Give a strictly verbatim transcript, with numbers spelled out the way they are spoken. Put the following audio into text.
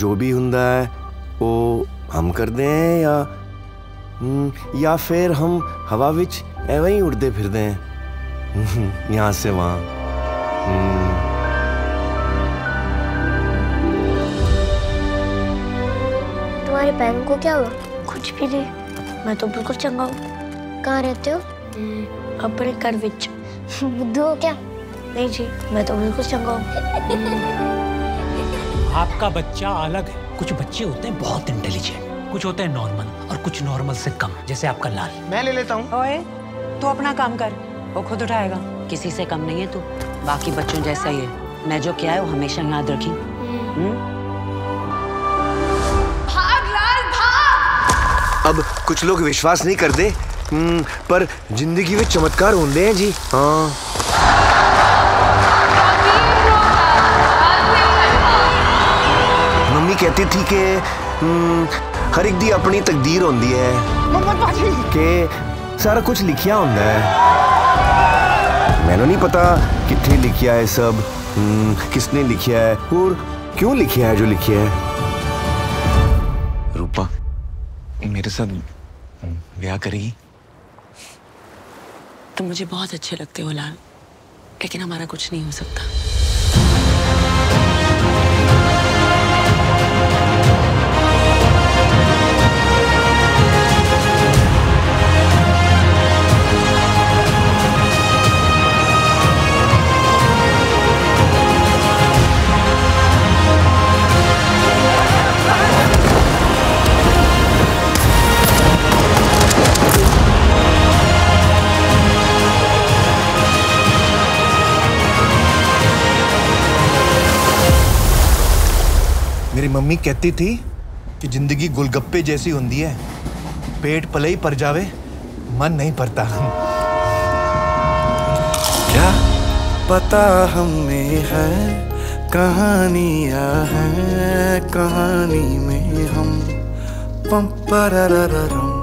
जो भी हुंदा है वो हम कर दें या या फिर हम हवा विच एवं ही उड़ते फिर दें यहाँ से वहाँ। मेरे पैन को क्या हुआ? कुछ भी नहीं, मैं तो बिल्कुल चंगा हूँ। कहाँ रहते हो? अपने घर विच। बुद्धू हो क्या? नहीं जी, मैं तो बिल्कुल चंगा हूँ। आपका बच्चा अलग है। कुछ बच्चे होते हैं बहुत इंटेलिजेंट, कुछ होते हैं नॉर्मल और कुछ नॉर्मल से कम, जैसे आपका लाल। मैं ले लेता हूँ। ओए, तू अपना काम कर, वो खुद उठाएगा। किसी से कम नहीं है तू, बाकी बच्चों जैसा ही है। मैं जो क्या है वो हमेशा याद रखी। अब कुछ लोग विश्वास नहीं करते पर जिंदगी में चमत्कार होते हैं जी। हाँ मम्मी कहती थी कि हर एक दी अपनी तकदीर होती है कि सारा कुछ लिखिया होता है। मैंने नहीं पता कितने लिखिया है सब, किसने लिखिया है और क्यों लिखिया है जो लिखिया है। रूपा मेरे साथ ब्याह करेगी? तुम मुझे बहुत अच्छे लगते हो लाल, लेकिन हमारा कुछ नहीं हो सकता। मम्मी कहती थी कि जिंदगी गोलगप्पे जैसी होती है, पेट पले ही पर जावे, मन नहीं भरता। क्या पता हम में है कहानियाँ हैं, कहानी में हम पम पररररम।